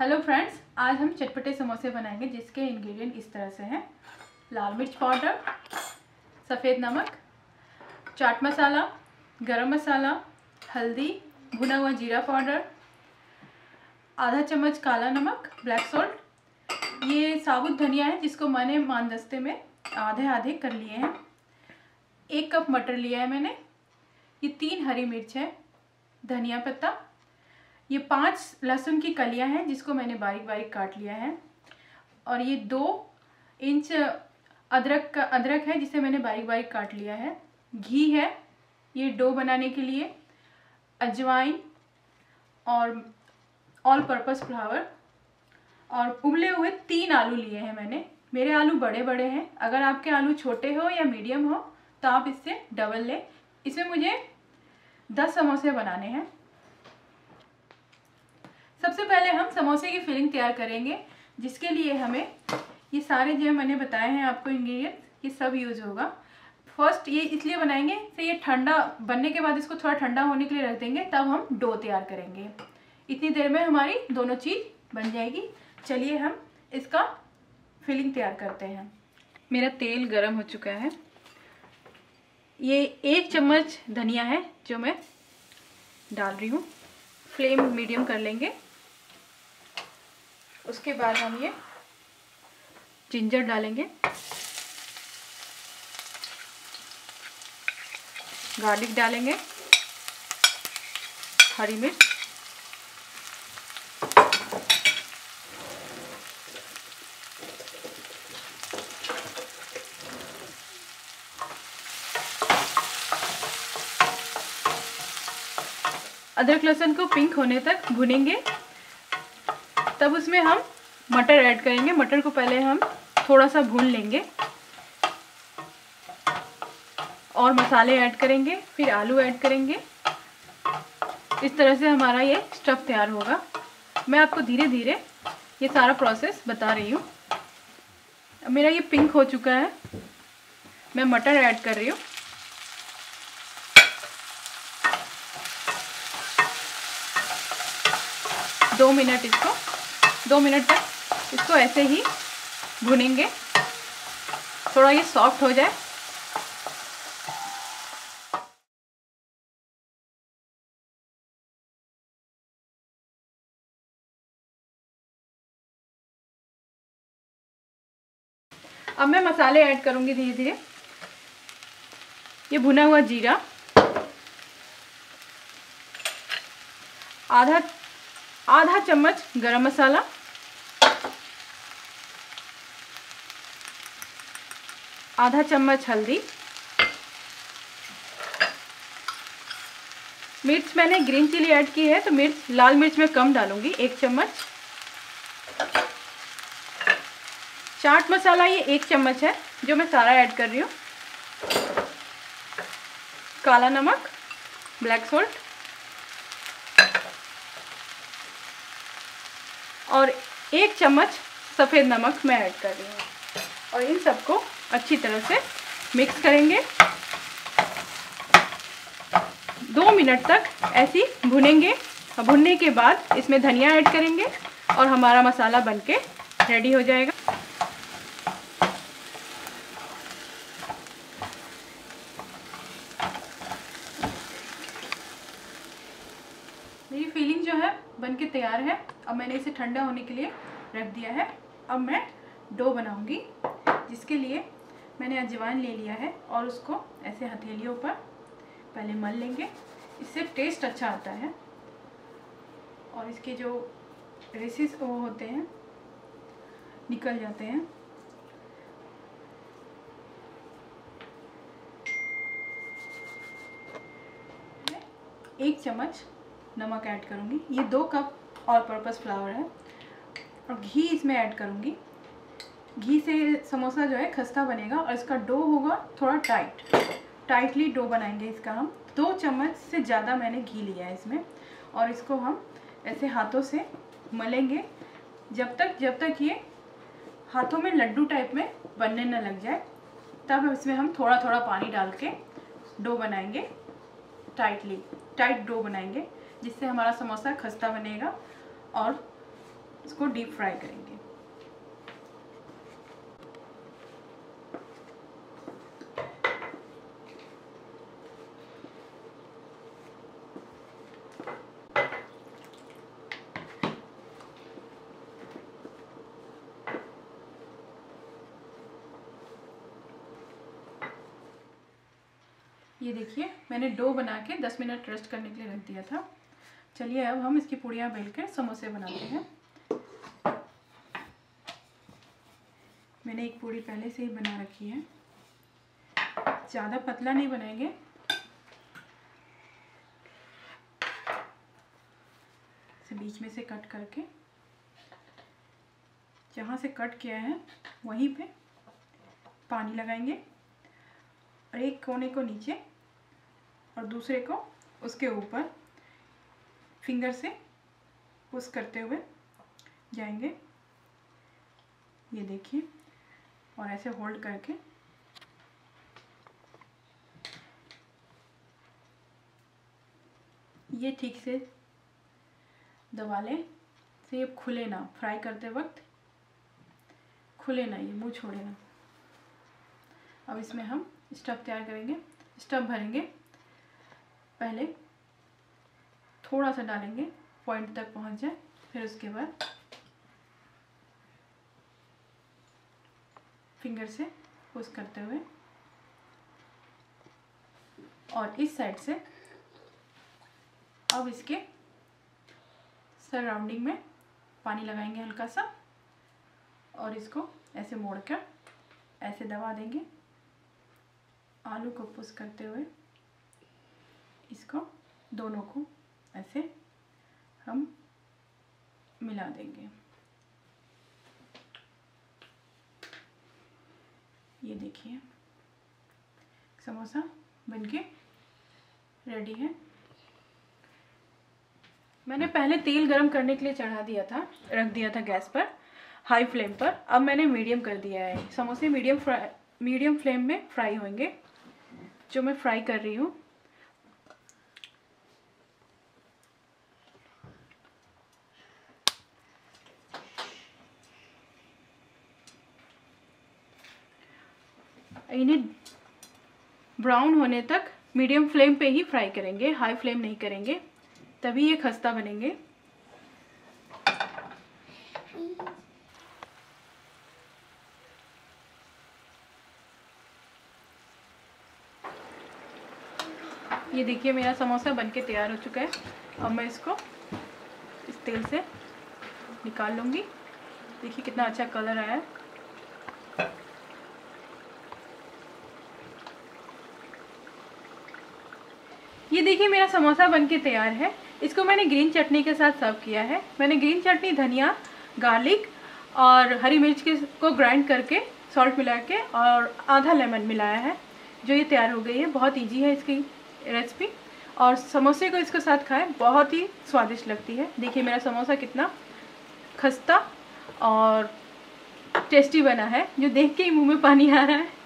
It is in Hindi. हेलो फ्रेंड्स, आज हम चटपटे समोसे बनाएंगे जिसके इंग्रेडिएंट इस तरह से हैं। लाल मिर्च पाउडर, सफ़ेद नमक, चाट मसाला, गरम मसाला, हल्दी, भुना हुआ जीरा पाउडर, आधा चम्मच काला नमक, ब्लैक सॉल्ट। ये साबुत धनिया है जिसको मैंने मानदस्ते में आधे आधे कर लिए हैं। 1 कप मटर लिया है मैंने। ये 3 हरी मिर्च है, धनिया पत्ता, ये 5 लहसुन की कलियां हैं जिसको मैंने बारीक बारीक काट लिया है, और ये 2 इंच अदरक है जिसे मैंने बारीक बारीक काट लिया है। घी है ये डो बनाने के लिए, अजवाइन और ऑल पर्पस फ्लावर, और उबले हुए 3 आलू लिए हैं मैंने। मेरे आलू बड़े बड़े हैं, अगर आपके आलू छोटे हो या मीडियम हो तो आप इससे डबल लें। इसमें मुझे 10 समोसे बनाने हैं। सबसे पहले हम समोसे की फिलिंग तैयार करेंगे, जिसके लिए हमें ये सारे जो मैंने बताए हैं आपको इंग्रेडिएंट्स, ये सब यूज़ होगा। फर्स्ट ये इसलिए बनाएंगे तो ये ठंडा बनने के बाद इसको थोड़ा ठंडा होने के लिए रख देंगे, तब हम डो तैयार करेंगे। इतनी देर में हमारी दोनों चीज़ बन जाएगी। चलिए हम इसका फिलिंग तैयार करते हैं। मेरा तेल गर्म हो चुका है। ये 1 चम्मच धनिया है जो मैं डाल रही हूँ। फ्लेम मीडियम कर लेंगे। उसके बाद हम ये जिंजर डालेंगे, गार्लिक डालेंगे, हरी मिर्च, अदरक लहसुन को पिंक होने तक भुनेंगे। तब उसमें हम मटर ऐड करेंगे। मटर को पहले हम थोड़ा सा भून लेंगे और मसाले ऐड करेंगे, फिर आलू ऐड करेंगे। इस तरह से हमारा ये स्टफ तैयार होगा। मैं आपको धीरे धीरे ये सारा प्रोसेस बता रही हूँ। मेरा ये पिंक हो चुका है। मैं मटर ऐड कर रही हूँ। दो मिनट तक इसको ऐसे ही भुनेंगे, थोड़ा ये सॉफ्ट हो जाए। अब मैं मसाले ऐड करूंगी धीरे धीरे। ये भुना हुआ जीरा, आधा चम्मच गरम मसाला, आधा चम्मच हल्दी, मिर्च मैंने ग्रीन चिली ऐड की है तो मिर्च, लाल मिर्च मैं कम डालूंगी, 1 चम्मच। चाट मसाला ये 1 चम्मच है जो मैं सारा ऐड कर रही हूँ। काला नमक, ब्लैक सॉल्ट, और 1 चम्मच सफ़ेद नमक मैं ऐड कर रही हूँ, और इन सबको अच्छी तरह से मिक्स करेंगे। 2 मिनट तक ऐसी भुनेंगे। भुनने के बाद इसमें धनिया ऐड करेंगे और हमारा मसाला बनके रेडी हो जाएगा। मेरी फिलिंग जो है बनके तैयार है। अब मैंने इसे ठंडा होने के लिए रख दिया है। अब मैं डो बनाऊंगी, जिसके लिए मैंने अजवाइन ले लिया है और उसको ऐसे हथेलियों पर पहले मल लेंगे। इससे टेस्ट अच्छा आता है और इसके जो रेसेस वो होते हैं निकल जाते हैं। मैं 1 चम्मच नमक ऐड करूँगी। ये 2 कप ऑल पर्पस फ्लावर है, और घी इसमें ऐड करूँगी। घी से समोसा जो है खस्ता बनेगा और इसका डो होगा थोड़ा टाइटली डो बनाएंगे इसका। हम 2 चम्मच से ज़्यादा मैंने घी लिया है इसमें, और इसको हम ऐसे हाथों से मलेंगे जब तक ये हाथों में लड्डू टाइप में बनने न लग जाए। तब इसमें हम थोड़ा थोड़ा पानी डाल के डो बनाएंगे, टाइट डो बनाएंगे, जिससे हमारा समोसा खस्ता बनेगा और इसको डीप फ्राई करेंगे। ये देखिए मैंने डो बना के 10 मिनट रेस्ट करने के लिए रख दिया था। चलिए अब हम इसकी पूड़ियाँ बेल कर समोसे बनाते हैं। मैंने एक पूड़ी पहले से ही बना रखी है, ज़्यादा पतला नहीं बनाएंगे। बीच में से कट करके, जहाँ से कट किया है वहीं पे पानी लगाएंगे और एक कोने को नीचे और दूसरे को उसके ऊपर फिंगर से पुश करते हुए जाएंगे। ये देखिए, और ऐसे होल्ड करके ये ठीक से दबा लें, से ये खुले ना, फ्राई करते वक्त खुले ना, ये मुँह छोड़े ना। अब इसमें हम स्टफ तैयार करेंगे, स्टफ भरेंगे। पहले थोड़ा सा डालेंगे, पॉइंट तक पहुंच जाए, फिर उसके बाद फिंगर से पुश करते हुए, और इस साइड से अब इसके सराउंडिंग में पानी लगाएंगे हल्का सा, और इसको ऐसे मोड़कर ऐसे दबा देंगे। आलू को पुश करते हुए इसको दोनों को ऐसे हम मिला देंगे। ये देखिए समोसा बनके रेडी है। मैंने पहले तेल गरम करने के लिए चढ़ा दिया था, रख दिया था गैस पर हाई फ्लेम पर। अब मैंने मीडियम कर दिया है। समोसे मीडियम फ्लेम में फ्राई होंगे, जो मैं फ्राई कर रही हूँ। इन्हें ब्राउन होने तक मीडियम फ्लेम पे ही फ्राई करेंगे, हाई फ्लेम नहीं करेंगे, तभी ये खस्ता बनेंगे। ये देखिए मेरा समोसा बनके तैयार हो चुका है। अब मैं इसको इस तेल से निकाल लूँगी। देखिए कितना अच्छा कलर आया है। ये देखिए मेरा समोसा बनके तैयार है। इसको मैंने ग्रीन चटनी के साथ सर्व किया है। मैंने ग्रीन चटनी, धनिया, गार्लिक और हरी मिर्च को ग्राइंड करके सॉल्ट मिला के और आधा लेमन मिलाया है, जो ये तैयार हो गई है। बहुत ईजी है इसकी रेसिपी, और समोसे को इसके साथ खाएं, बहुत ही स्वादिष्ट लगती है। देखिए मेरा समोसा कितना खस्ता और टेस्टी बना है, जो देख के ही मुंह में पानी आ रहा है।